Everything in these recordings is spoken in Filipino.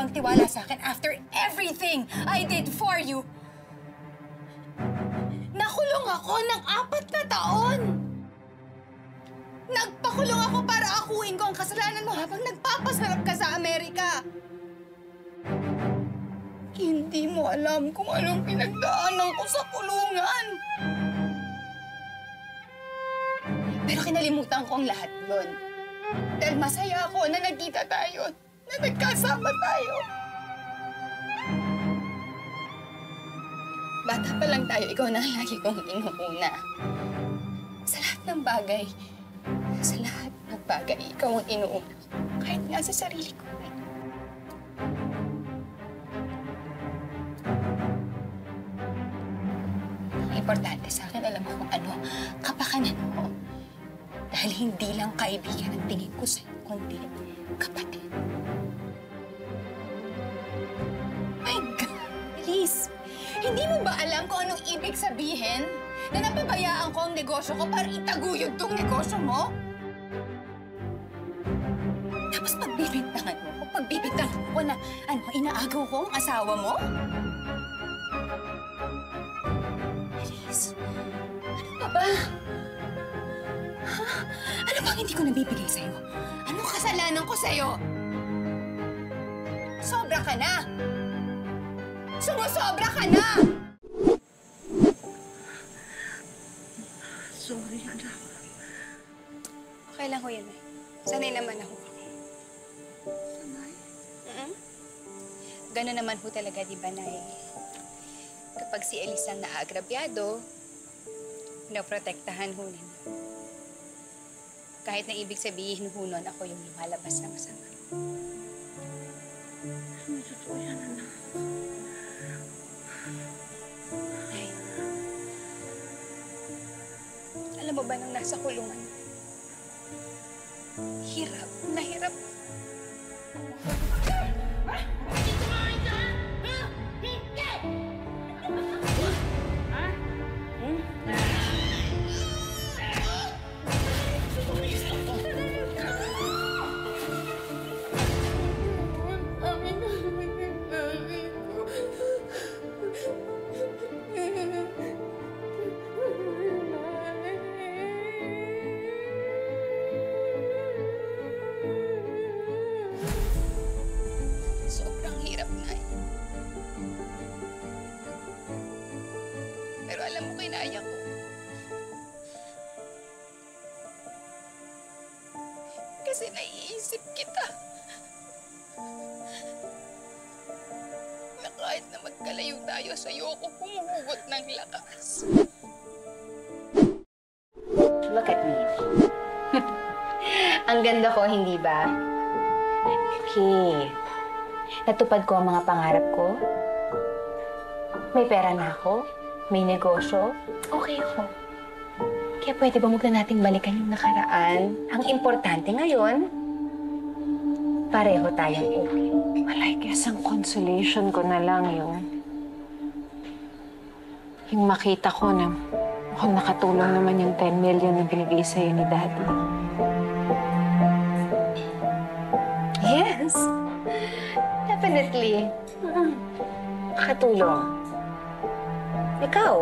bang tiwala sa akin after everything I did for you? Nakulong ako ng 4 na taon! Nagpakulong ako para akuin ko ang kasalanan mo habang nagpapasarap ka sa Amerika! Hindi mo alam kung anong pinagdaanan ko sa kulungan! Pero kinalimutan ko ang lahat yun. Dahil masaya ako na nagkita tayo, na nagkasama tayo. Bata pa lang tayo, ikaw na lagi kong inuuna. Sa lahat ng bagay, ikaw ang inuuna. Kahit nga sa sarili ko. Importante sa akin, alam mo kung ano kapakanan mo. Dahil hindi lang kaibigan ang tingin ko sa'yo, kundi kapatid. My God, Elise! Hindi mo ba alam kung anong ibig sabihin na napabayaan ko ang negosyo ko para itaguyod tong negosyo mo? Tapos pagbibintangan mo ko, pagbibintangan ko na ano, inaagaw ko ang asawa mo? Elise, ano pa ba? Ha? Ano bang hindi ko nabibigay sa'yo? Anong kasalanan ko sa'yo? Sobra ka na! Sumusobra ka na! Sorry, anak. Okay lang ko yan, eh. Sanay naman ako. Sanay? Mm-hmm. Gano'n naman ho talaga, di ba, Nay? Kapag si Elise ang naaagrabyado, naprotektahan ho nila. Kahit na ibig sabihin ho nun, ako yung lumalabas na masama. Hindi totoo yan, anak. Ay. Alam mo ba nang nasa kulungan? Hirap na hirap. Alam mo, kinaya ko. Kasi naiisip kita. Na kahit na magkalayo tayo, sa'yo ako pumuhugot ng lakas. Look at me. Ang ganda ko, hindi ba? Okay. Natupad ko ang mga pangarap ko. May pera na ako. May negosyo, okay ako. Kaya pwede ba huwag na nating balikan yung nakaraan? Ang importante ngayon, pareho tayong okay. Well, I guess ang consolation ko na lang yung makita ko na mukhang nakatulong naman yung 10 million na binigay sa'yo ni Daddy. Yes, definitely. Nakatulong. Ikaw,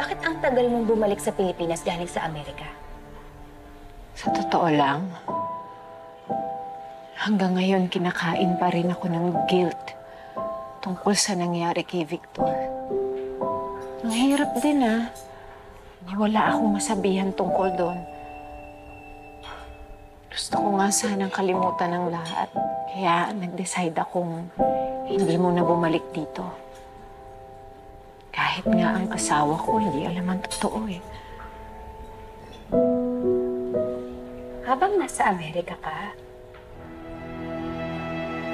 bakit ang tagal mong bumalik sa Pilipinas galing sa Amerika? Sa totoo lang, hanggang ngayon kinakain pa rin ako ng guilt tungkol sa nangyari kay Victor. Ang hirap din, ah. Wala akong masabihan tungkol doon. Gusto ko nga sanang kalimutan ng lahat. Kaya nag-decide akong hindi mo na bumalik dito. Kahit nga ang asawa ko, hindi alam ang totoo, eh. Habang nasa Amerika ka,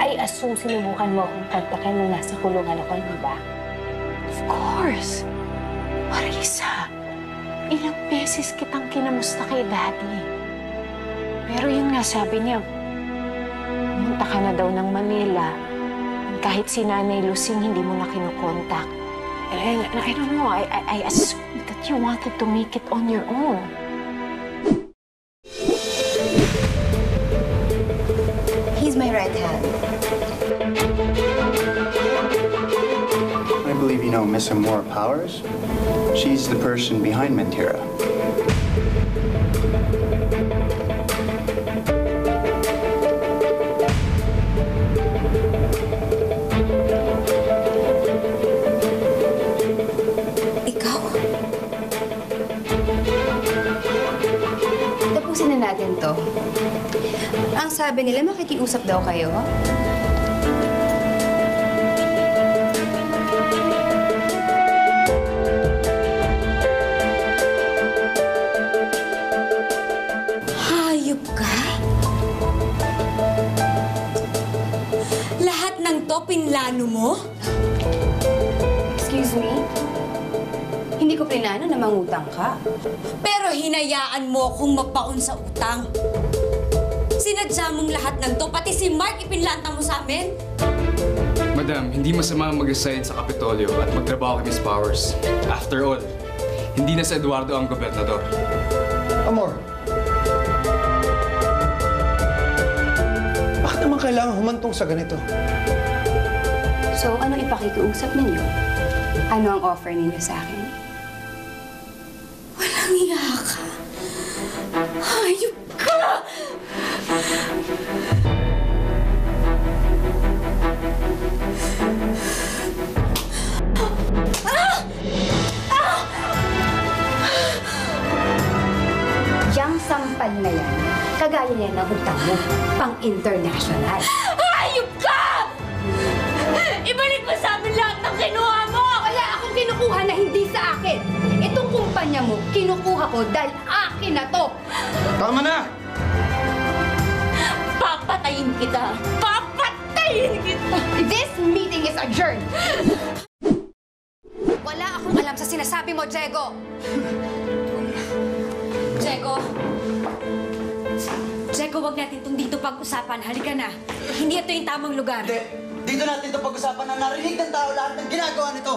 I assume sinubukan mo akong kontakin nung nasa kulungan ako, di ba? Of course! Marisa, ilang beses kitang kinamusta kay Daddy. Pero yun nga, sabi niya, pumunta ka na daw ng Manila. Kahit si Nanay Lucing, hindi mo na kinukontak. And I don't know, I assumed that you wanted to make it on your own. He's my right hand. I believe you know Miss Amora Powers. She's the person behind Mentira. Natin to. Ang sabi nila, makikiusap daw kayo. Hayop ka? Lahat ng to, pinlano mo? Excuse me? Hindi ko plinano na mangutang ka. Pero hinayaan mo akong magpaon sa utang. Sinadya mong lahat ng to, pati si Mark ipinlanta mo sa amin. Madam, hindi masama mag-resign sa Kapitolyo at magtrabaho kay Miss Powers. After all, hindi na si Eduardo ang gobernador. Amor, bakit naman kailangan humantong sa ganito? So, ano ipakikiusap ninyo? Ano ang offer ninyo sa akin? Hayop ka! Yang sampal na yan, kagaya niya ng utang mo, pang-international. Hayop ka! Ibalik mo sa amin lahat ng kinuha mo! Wala akong kinukuha na hindi sa akin. Itong kumpanya mo, kinukuha ko dahil akin na to. Tama na! Papatayin kita! Papatayin kita! This meeting is adjourned! Wala akong alam sa sinasabi mo, Diego! Diego! Diego, wag natin itong dito pag-usapan. Halika na. Hindi ito yung tamang lugar. Hindi. Dito natin ito pag-usapan na narinig ng tao lahat ng ginagawa nito.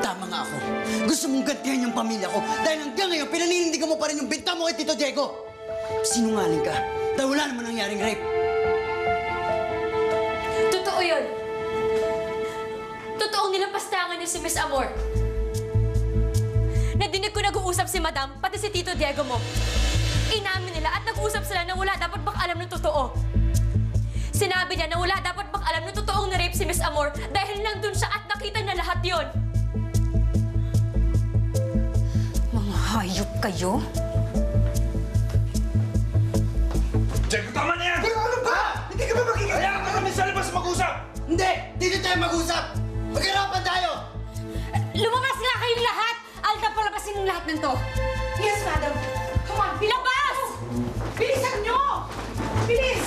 Tama nga ako. Gusto mong gantihan yung pamilya ko dahil hanggang ngayon pinaninindigan mo pa rin yung benta mo kay Tito Diego. Sinungaling ka dahil wala naman nangyaring rape. Totoo yun. Totoong nilampastangan niya si Miss Amor. Nadinig ko nag-uusap si Madam pati si Tito Diego mo. Inamin nila at nag-uusap sila na wala dapat bang alam ng totoo. Sinabi niya na wala dapat bang alam ng totoong na-rape si Miss Amor dahil nandun siya at nakita niya lahat yun. Hayop kayo? Diego, tama na yan! Pero ano ba? Hindi ka ba magiging... Kaya ka kami sa labas mag-usap! Hindi! Dito tayo mag-usap! Magkarapan tayo! Lumabas nga kayong lahat! Alta, palabasin yung lahat ng to! Yes, madam! Come on! Bilabas! Bilisan nyo! Bilis!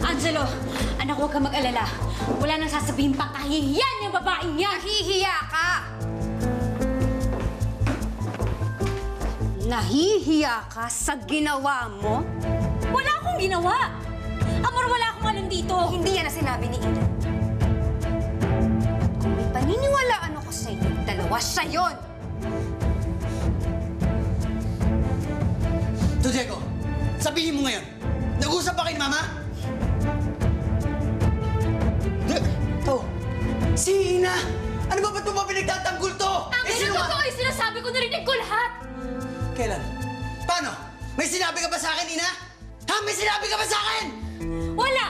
Angelo, anak, huwag ka mag-alala. Wala nang sasabihin pang kahihiyan yung babaeng niya! Nahihiya ka! Nahihiya ka sa ginawa mo? Wala akong ginawa! Amor, wala akong alam dito! Hindi yan na sinabi ni Eden. Kung may paniniwalaan ako sa iyo, dalawa siya yun! To Diego, sabihin mo ngayon, nag-usap ba kayo, Mama? Si Ina! Ano ba ito ba pinagtatanggol to? Ang ganun ko ay sinasabi ko, narinig ko lahat! Kailan? Paano? May sinabi ka ba sa akin, Ina? Ha? May sinabi ka ba sa akin? Wala!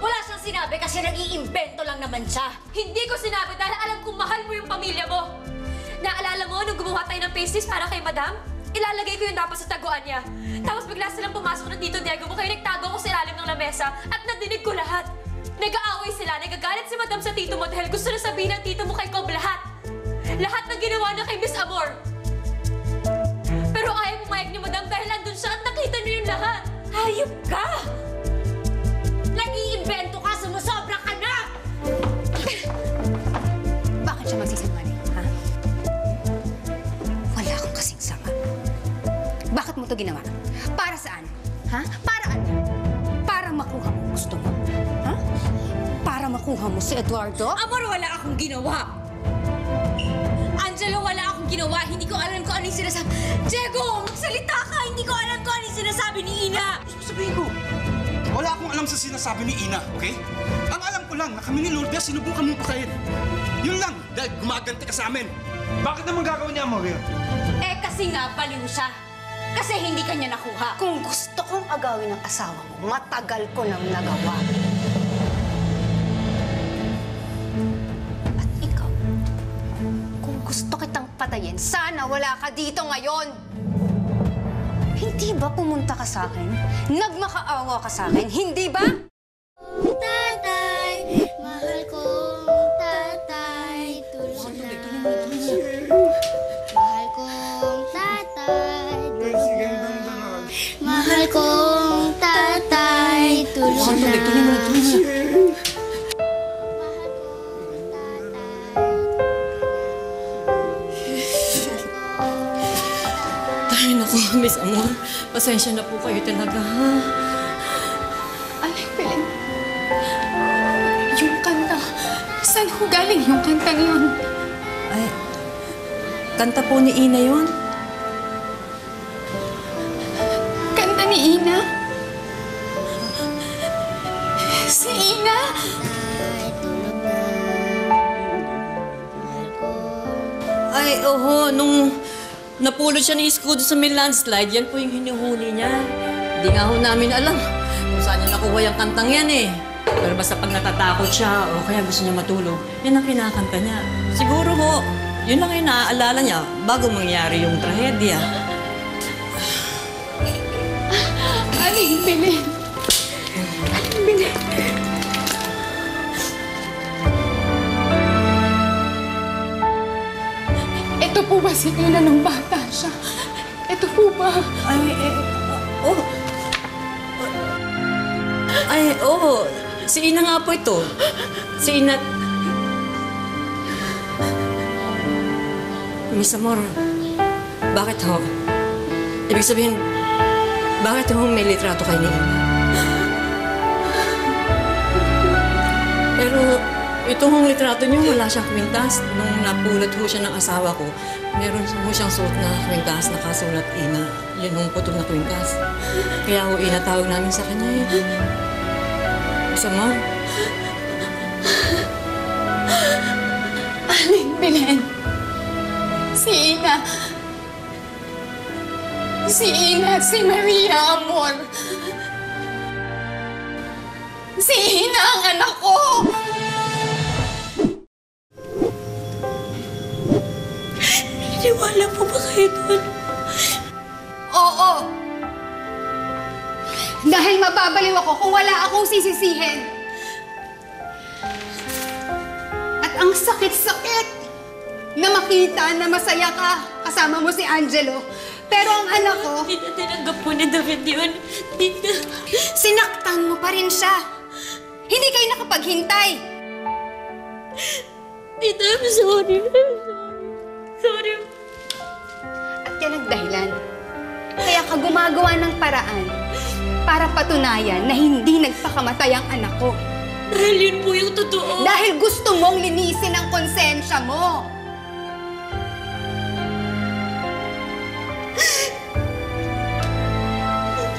Wala siyang sinabi kasi nag-iimbento lang naman siya. Hindi ko sinabi dahil alam kong mahal mo yung pamilya mo. Naalala mo nung gumawa tayo ng pasties para kay Madam? Ilalagay ko yung dapat sa taguan niya. Tapos bigla silang pumasok na dito, Diego mo, kaya nagtago ko sa ilalim ng lamesa at nadinig ko lahat. Nag-aaway sila, nagagalit si Madam sa tito mo dahil gusto na sabihin ng tito mo kay Cobb lahat. Lahat ng ginawa na kay Miss Amor. Pero ayaw pumayag ni Madam dahil nandun siya at nakita niyo yung lahat. Hayop ka! Nag-iimbento ka, sumusobra ka na! Bakit siya magsisinungaling, ha? Wala akong kasing sama. Bakit mo ito ginawa? Para saan? Ha? Para ano? Para makuha mo gusto mo. Para makuha mo si Eduardo? Amor, wala akong ginawa! Angela! Talagang wala akong ginawa. Hindi ko alam kung ano yung sinasabi. Diego, magsalita ka! Hindi ko alam kung ano yung sinasabi ni Ina! Gusto ko sabihin ko, wala akong alam sa sinasabi ni Ina, okay? Ang alam ko lang na kami ni Lourdes, sinubukan mong patayin. Yun lang, dahil gumaganti ka sa amin. Bakit naman gagawin niya, Maria? Eh, kasi nga, baliw siya. Kasi hindi ka niya nakuha. Kung gusto kong agawin ng asawa ko, matagal ko nang nagawa. At ikaw, kung gusto kitang patayin, sana wala ka dito ngayon! Hindi ba pumunta ka sa akin? Nagmakaawa ka sa akin, hindi ba? Tatay! Mahal ko, tatay! Tulong na! Mahal kong tatay, tulong na. Ay, naku, Miss Amor. Pasensya na po kayo talaga, ha? Alay, Belen. Yung kanta. Saan ho galing yung kanta yun? Ay, kanta po ni Ina yun. Si Ina? Si Ina? Ay, oho. Nung napulot siya ni Escudo sa may landslide, yan po yung hinuhuli niya. Hindi nga ho namin alam kung saan niya nakuha yung kantang yan eh. Pero basta pag natatakot siya o kaya gusto niya matulog, yan ang kinakanta niya. Siguro ho, yun lang ay naaalala niya bago mangyari yung trahedya. Aling Belen! Aling Belen! Ito po ba si Ina ng bata siya? Ito po ba? Ay, oh. Ay, oh. Si Ina nga po ito. Si Ina... Miss Amor, bakit ho? Ibig sabihin, bakit ho may litrato kayo niya? Pero ito hong litrato niyo, wala siyang kwintas. Nung napulot ho siya ng asawa ko, meron ho siyang suot na kwintas na kasulat Ina. Yun hong putol na kwintas. Kaya ho inatawag namin sa kanya yun. Sama. Aling Belen. Si Ina. Si Ina, si Maria Amor. Si Ina ang anak ko! Iniwala po ba kayo doon? Oo. Dahil mababaliw ako kung wala akong sisisihin. At ang sakit-sakit na makita na masaya ka kasama mo si Angelo. Pero ang anak ko... Tita, tinanggap po ni David yun. Tita... Sinaktan mo pa rin siya. Hindi kayo nakapaghintay. Tita, I'm sorry. I'm sorry. At yan ang dahilan. Kaya ka gumagawa ng paraan para patunayan na hindi nagpakamatay ang anak ko. Dahil yun po yung totoo. Dahil gusto mong linisin ang konsensya mo.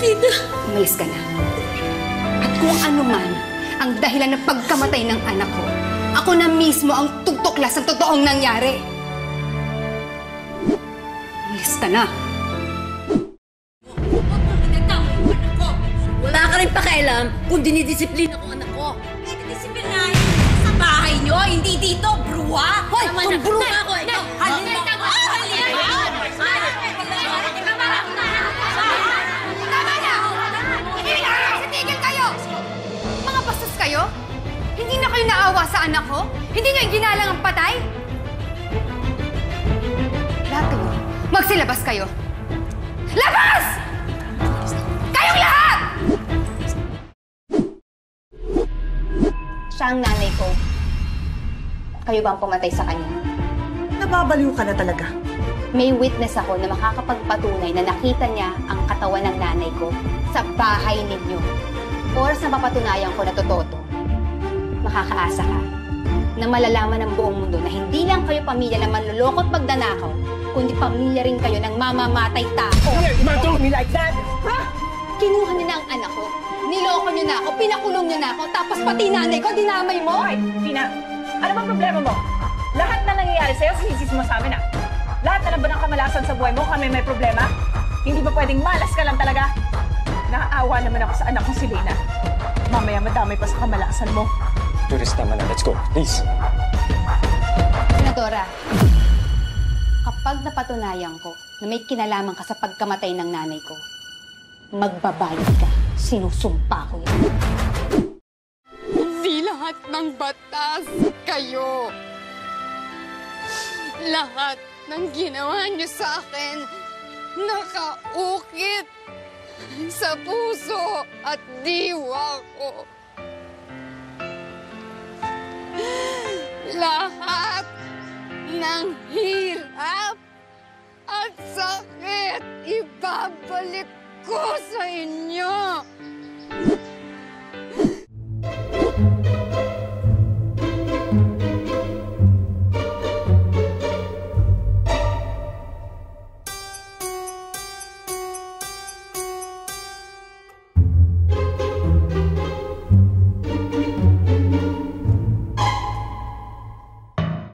Tina. Umalis ka na. At kung ano man ang dahilan ng pagkamatay ng anak ko, ako na mismo ang tutuklas ng totoong nangyari. Umalis ka na. Wala ka rin pakialam kung dinidisiplina ko ang anak ko. Dinidisiplinahin sa bahay niyo, hindi dito, bruha! Hoy, kung bruha ko, ikaw! Halina! Kayo? Hindi na kayo naawa sa anak ko? Hindi nyo iginalang ang patay? Lahat kayo, magsilabas kayo. Labas! Kayong lahat! Siya ang nanay ko. Kayo ba ang pumatay sa kanya? Nababaliw ka na talaga. May witness ako na makakapagpatunay na nakita niya ang katawan ng nanay ko sa bahay ninyo. Oras na mapatunayan ko na totoo to, makakaasa ka na malalaman ng buong mundo na hindi lang kayo pamilya ng manloloko at magdanakaw, kundi pamilya rin kayo ng mamamatay tao. You told me like that? Ha? Kinuha niyo na ang anak ko, niloko niyo na ako, pinakulong niyo na ako, tapos pati nanay ko, dinamay mo? Ay, Pina, ano bang problema mo? Lahat na nangyayari sa'yo, sinisis mo sa amin ah. Lahat na lang ba ng kamalasan sa buhay mo, kami may problema? Hindi ba pwedeng malas ka lang talaga? Naaawa naman ako sa anak ko si Lena. Mamaya madamay pa sa kamalasan mo. Tourist naman na. Let's go, please. Senadora, kapag napatunayan ko na may kinalaman ka sa pagkamatay ng nanay ko, magbabayad ka. Sinusumpa ko yun. Hindi lahat ng batas kayo. Lahat ng ginawa niyo sa akin nakaukit sa puso at diwa ko. Lahat ng hirap at sakit ibabalik ko sa inyo.